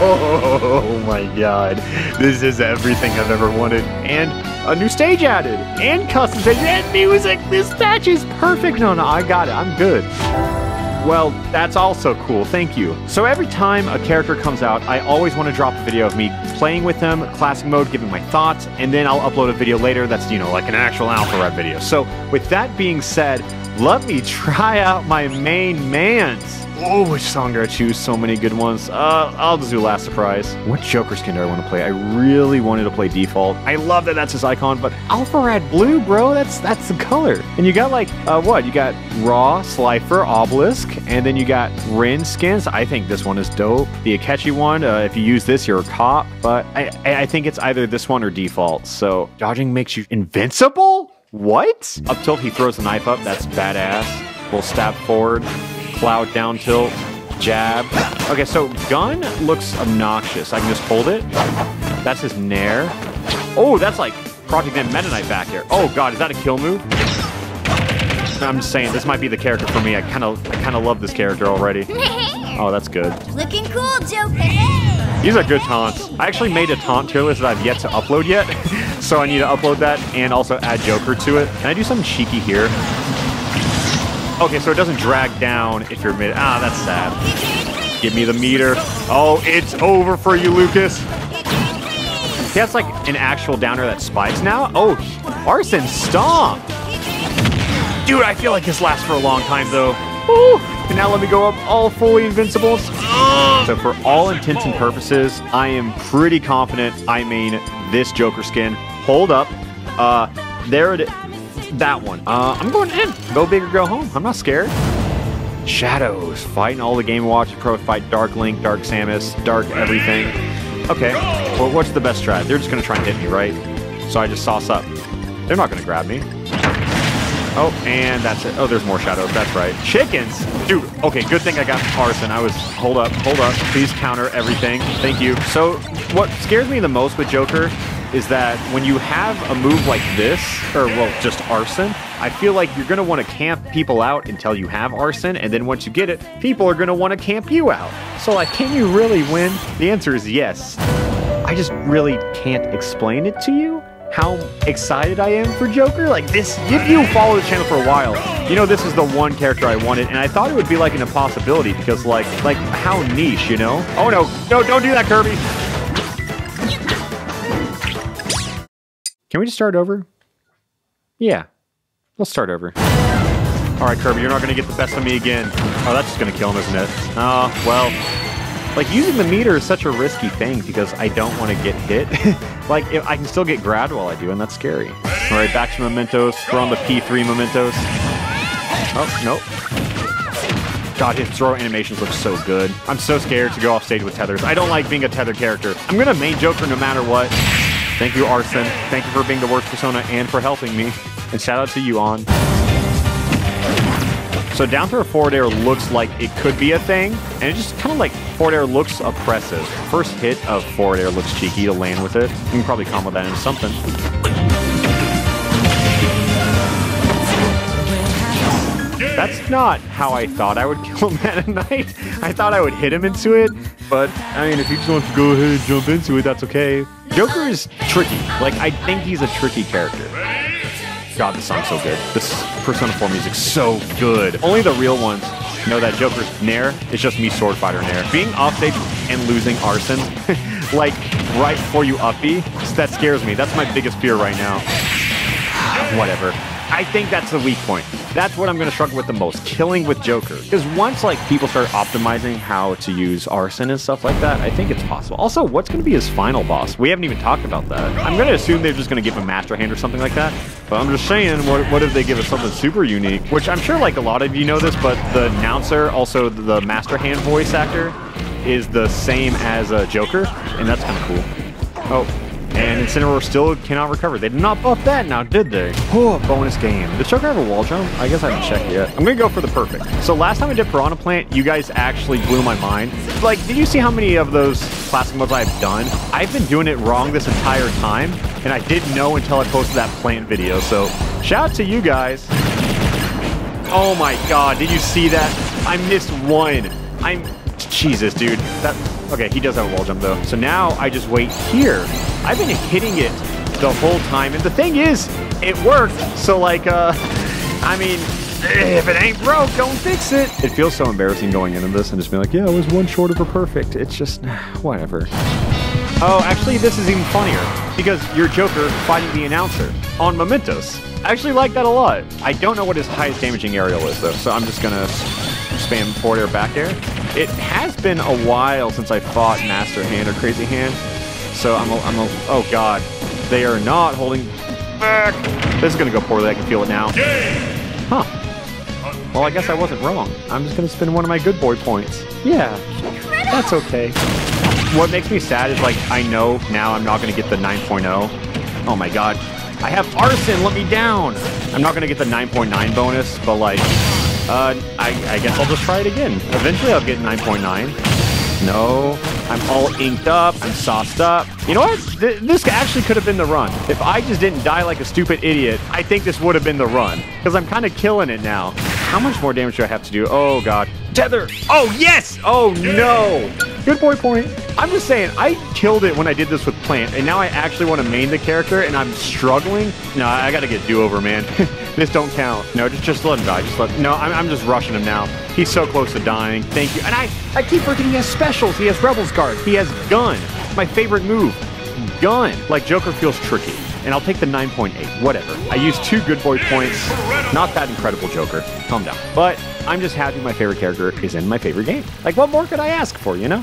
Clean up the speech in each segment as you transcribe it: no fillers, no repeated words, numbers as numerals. Oh my god. This is everything I've ever wanted. And a new stage added. And customization. And music. This patch is perfect. No, I got it. I'm good. Well, that's also cool. Thank you. So every time a character comes out, I always want to drop a video of me playing with them, classic mode, giving my thoughts, and then I'll upload a video later that's, you know, like an actual Alpharad video. So with that being said, let me try out my main man's. Oh, which song do I choose? So many good ones. I'll just do Last Surprise. What Joker skin do I want to play? I really wanted to play Default. I love that that's his icon, but Alpharad Blue, bro, that's the color. And you got like, what? You got Raw, Slifer, Obelisk, and then you got Rin skins. I think this one is dope. The Akechi one, if you use this, you're a cop, but I think it's either this one or Default. So dodging makes you invincible? What? Up tilt, he throws the knife up. That's badass. We'll stab forward. Cloud down tilt, jab. Okay, so gun looks obnoxious. I can just hold it. That's his nair. Oh, that's like Project N Meta Knight back here. Oh god, is that a kill move? I'm just saying, this might be the character for me. I kind of love this character already. Oh, that's good. Looking cool, Joker. These are good taunts. I actually made a taunt tier list that I've yet to upload yet, so I need to upload that and also add Joker to it. Can I do something cheeky here? Okay, so it doesn't drag down if you're mid. Ah, that's sad. Give me the meter. Oh, it's over for you, Lucas. He has like an actual downer that spikes now. Oh, Arsene stomp. Dude, I feel like this lasts for a long time though. Ooh. And now let me go up all fully invincible. So for all intents and purposes, I am pretty confident I mean this Joker skin. Hold up. There it is. That one. I'm going in. Go big or go home. I'm not scared. Shadows. Fighting all the Game & Watch Pro fight. Dark Link, Dark Samus, Dark everything. Okay. Well, what's the best strat? They're just going to try and hit me, right? So I just sauce up. They're not going to grab me. Oh, and that's it. Oh, there's more shadows. That's right. Chickens. Dude. Okay, good thing I got Arsene. I was... Hold up. Please counter everything. Thank you. So what scares me the most with Joker is that when you have a move like this, or well, just Arsene, I feel like you're gonna wanna camp people out until you have Arsene, and then once you get it, people are gonna wanna camp you out. So like, can you really win? The answer is yes. I just really can't explain it to you, how excited I am for Joker. Like this, if you follow the channel for a while, you know this is the one character I wanted, and I thought it would be like an impossibility because like how niche, you know? Oh no, don't do that, Kirby. Can we just start over? Yeah. Let's start over. All right, Kirby, you're not going to get the best of me again. Oh, that's just going to kill him, isn't it? Oh, well. Like, using the meter is such a risky thing because I don't want to get hit. Like, if I can still get grabbed while I do, and that's scary. All right, back to Mementos. Throw on the P3 Mementos. Oh, nope. God, his throw animations look so good. I'm so scared to go off stage with tethers. I don't like being a tethered character. I'm going to main Joker no matter what. Thank you, Arsene. Thank you for being the worst persona and for helping me. And shout out to you, Anne. So down throw forward air looks like it could be a thing, and it just kind of like forward air looks oppressive. First hit of forward air looks cheeky to land with it. You can probably combo that into something. That's not how I thought I would kill Meta Knight. I thought I would hit him into it, but I mean, if he just wants to go ahead and jump into it, that's okay. Joker is tricky. Like, I think he's a tricky character. God, this song's so good. This Persona 4 music's so good. Only the real ones know that Joker's nair is just me sword fighter nair. Being offstage and losing Arsene, like, right before you up-B, that scares me. That's my biggest fear right now. Whatever. I think that's the weak point. That's what I'm going to struggle with the most, killing with Joker. Because once like people start optimizing how to use Arsene and stuff like that, I think it's possible. Also, what's going to be his final boss? We haven't even talked about that. I'm going to assume they're just going to give him Master Hand or something like that. But I'm just saying, what if they give us something super unique? Which I'm sure like a lot of you know this, but the announcer, also the Master Hand voice actor, is the same as Joker. And that's kind of cool. Oh. And Incineroar still cannot recover. They did not buff that now, did they? Oh, bonus game. Does Joker have a wall jump? I guess I haven't checked yet. I'm gonna go for the perfect. So last time I did Piranha Plant, you guys actually blew my mind. Like, did you see how many of those classic modes I've done? I've been doing it wrong this entire time, and I didn't know until I posted that plant video. So shout out to you guys. Oh my god, did you see that? I missed one. I'm Jesus, dude. That, okay, he does have a wall jump, though. So now I just wait here. I've been hitting it the whole time. And the thing is, it worked. So, like, I mean, if it ain't broke, don't fix it. It feels so embarrassing going into this and just being like, yeah, I was one short of a perfect. It's just, whatever. Oh, actually, this is even funnier because you're Joker fighting the announcer on Mementos. I actually like that a lot. I don't know what his highest damaging aerial is, though, so I'm just going to spam forward air, back air. It has been a while since I fought Master Hand or Crazy Hand, so oh, God. They are not holding back. This is going to go poorly. I can feel it now. Huh. Well, I guess I wasn't wrong. I'm just going to spend one of my good boy points. Yeah, that's okay. What makes me sad is, like, I know now I'm not going to get the 9.0. Oh, my God. I have Arsene, let me down. I'm not going to get the 9.9 bonus, but, like, I guess I'll just try it again. Eventually, I'll get 9.9. No, I'm all inked up. I'm sauced up. You know what? This actually could have been the run. If I just didn't die like a stupid idiot, I think this would have been the run, because I'm kind of killing it now. How much more damage do I have to do? Oh, God. Tether. Oh, yes. Oh, no. Good boy point. I'm just saying, I killed it when I did this with Plant, and now I actually want to main the character, and I'm struggling. No, I got to get do-over, man. This don't count. No, just let him die. Just let. No, I'm just rushing him now. He's so close to dying. Thank you. And I keep forgetting he has specials. He has Rebel's Guard. He has Gun. My favorite move. Gun. Like, Joker feels tricky. And I'll take the 9.8. Whatever. I used 2 good boy points. Not that incredible, Joker. Calm down. But I'm just happy my favorite character is in my favorite game. Like, what more could I ask for, you know?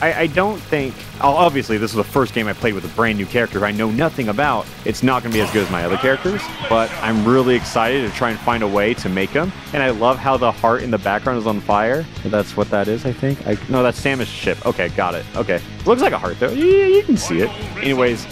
I don't think... Obviously, this is the first game I played with a brand new character who I know nothing about. It's not going to be as good as my other characters, but I'm really excited to try and find a way to make them. And I love how the heart in the background is on fire. That's what that is, I think. No, that's Samus' ship. Okay, got it. Okay. Looks like a heart, though. Yeah, you can see it. Anyways...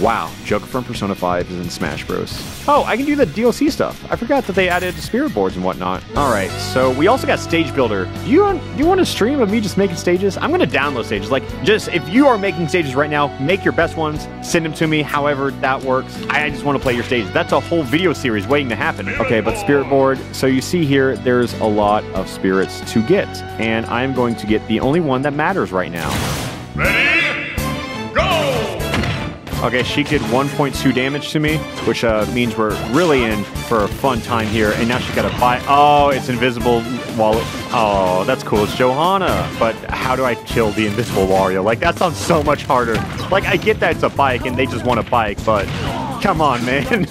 Wow, Joker from Persona 5 is in Smash Bros. Oh, I can do the DLC stuff. I forgot that they added spirit boards and whatnot. All right, so we also got Stage Builder. You want a stream of me just making stages? I'm going to download stages. Like, just if you are making stages right now, make your best ones. Send them to me, however that works. I just want to play your stages. That's a whole video series waiting to happen. Okay, but spirit board. So you see here, there's a lot of spirits to get. And I'm going to get the only one that matters right now. Ready? Go! Okay, she did 1.2 damage to me, which means we're really in for a fun time here. And now she got a buy. Oh, it's invisible wallet. Oh, that's cool. It's Johanna. But how do I kill the invisible Wario? Like, that sounds so much harder. Like, I get that it's a bike and they just want a bike, but come on, man.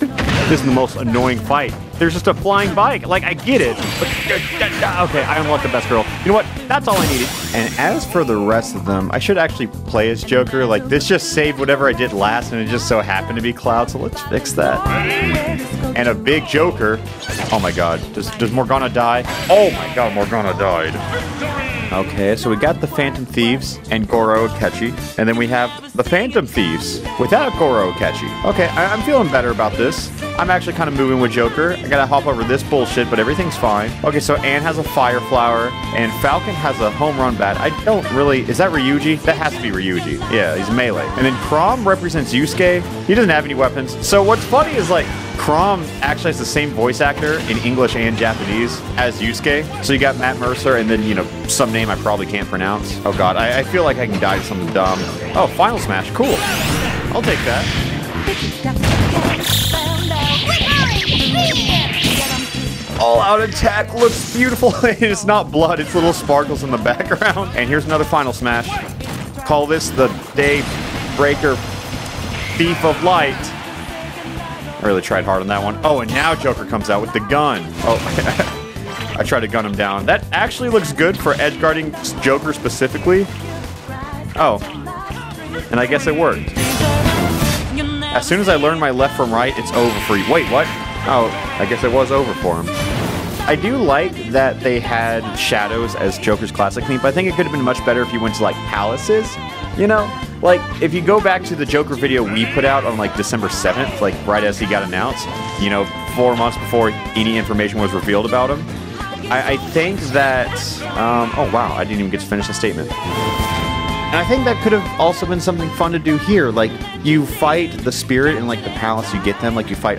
This is the most annoying fight. There's just a flying bike. Like, I get it. But, okay, I unlocked the best girl. You know what? That's all I needed. And as for the rest of them, I should actually play as Joker. Like, this just saved whatever I did last, and it just so happened to be Cloud, so let's fix that. And a big Joker. Oh, my God. Does Morgana die? Oh, my God, Morgana died. Okay, so we got the Phantom Thieves and Goro Akechi, and then we have the Phantom Thieves without Goro Akechi. Okay, I'm feeling better about this. I'm actually kind of moving with Joker. I gotta hop over this bullshit, but everything's fine. Okay, so Anne has a Fire Flower, and Falcon has a Home Run Bat. I don't really... Is that Ryuji? That has to be Ryuji. Yeah, he's melee. And then Krom represents Yusuke. He doesn't have any weapons. So what's funny is, like, Krom actually has the same voice actor in English and Japanese as Yusuke. So you got Matt Mercer and then, you know, some name I probably can't pronounce. Oh, God. I feel like I can die to something dumb. Oh, Final Smash. Cool. I'll take that. All-out attack looks beautiful. It's not blood. It's little sparkles in the background. And here's another Final Smash. Call this the Daybreaker Thief of Light. I really tried hard on that one. Oh, and now Joker comes out with the gun. Oh, I tried to gun him down. That actually looks good for edge guarding Joker specifically. Oh, and I guess it worked. As soon as I learned my left from right, it's over for you. Wait, what? Oh, I guess it was over for him. I do like that they had shadows as Joker's classic theme, but I think it could have been much better if you went to, like, palaces, you know? Like, if you go back to the Joker video we put out on, like, December 7th, like, right as he got announced, you know, 4 months before any information was revealed about him, I think that, oh, wow, I didn't even get to finish the statement. And I think that could have also been something fun to do here. Like, you fight the spirit in, like, the palace, you get them. Like, you fight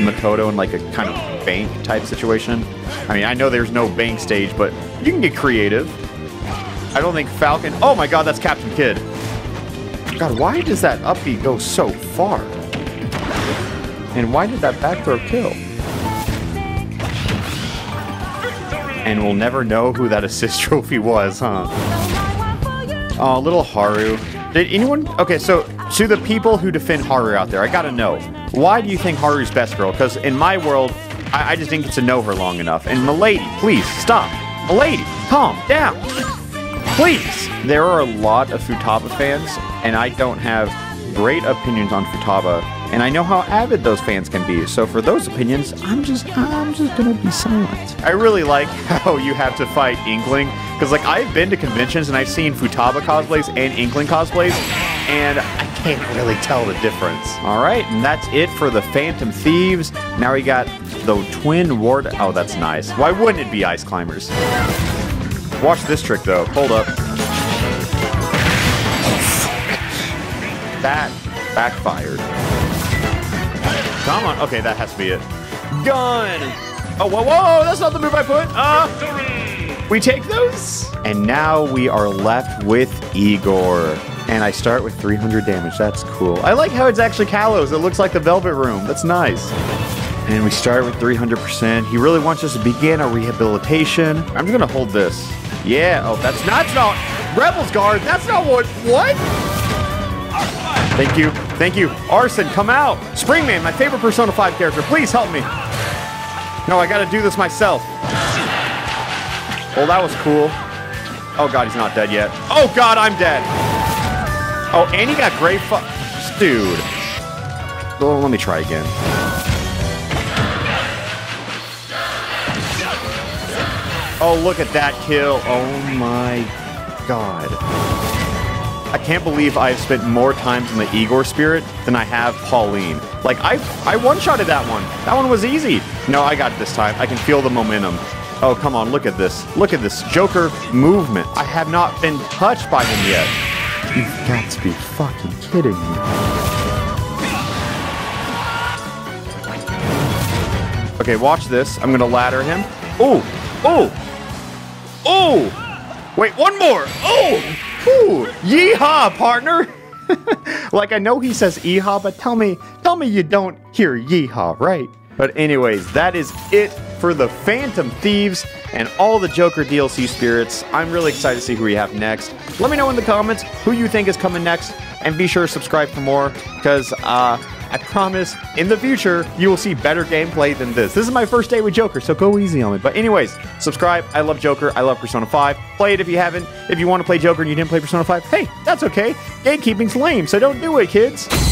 Makoto in, like, a kind of bank-type situation. I mean, I know there's no bank stage, but you can get creative. I don't think Falcon... Oh my god, that's Captain Kidd. God, why does that upbeat go so far? And why did that back throw kill? And we'll never know who that assist trophy was, huh? Oh, little Haru. Did anyone... Okay, so to the people who defend Haru out there, I gotta know. Why do you think Haru's best girl? Because in my world, I just didn't get to know her long enough. And Milady, please, stop. Milady, calm down. Please. There are a lot of Futaba fans, and I don't have great opinions on Futaba. And I know how avid those fans can be, so for those opinions, I'm just gonna be silent. I really like how you have to fight Inkling, because like I've been to conventions and I've seen Futaba cosplays and Inkling cosplays, and I can't really tell the difference. All right, and that's it for the Phantom Thieves. Now we got the Twin Ward. Oh, that's nice. Why wouldn't it be Ice Climbers? Watch this trick though. Hold up. That backfired. Come on. Okay, that has to be it. Gun! Oh, whoa, whoa! That's not the move I put! We take those? And now we are left with Igor. And I start with 300 damage. That's cool. I like how it's actually Kalos. It looks like the Velvet Room. That's nice. And we start with 300%. He really wants us to begin our rehabilitation. I'm just gonna hold this. Yeah. Oh, that's not Rebel's Guard. That's not what? What? Thank you. Thank you. Arsene, come out. Springman, my favorite Persona 5 character. Please help me. No, I gotta do this myself. Well, that was cool. Oh, God, he's not dead yet. Oh, God, I'm dead. Oh, and he got great dude. Oh, let me try again. Oh, look at that kill. Oh, my God. I can't believe I've spent more times in the Igor spirit than I have Pauline. Like, I one-shotted that one. That one was easy. No, I got it this time. I can feel the momentum. Oh, come on. Look at this. Look at this Joker movement. I have not been touched by him yet. You've got to be fucking kidding me. Okay, watch this. I'm going to ladder him. Ooh. Ooh. Ooh. Wait, one more. Ooh. Ooh, yeehaw, partner! Like, I know he says yeehaw, but tell me you don't hear yeehaw, right? But anyways, that is it for the Phantom Thieves and all the Joker DLC spirits. I'm really excited to see who we have next. Let me know in the comments who you think is coming next, and be sure to subscribe for more, because, I promise, in the future, you will see better gameplay than this. This is my first day with Joker, so go easy on me. But anyways, subscribe. I love Joker. I love Persona 5. Play it if you haven't. If you want to play Joker and you didn't play Persona 5, hey, that's okay. Gatekeeping's lame, so don't do it, kids.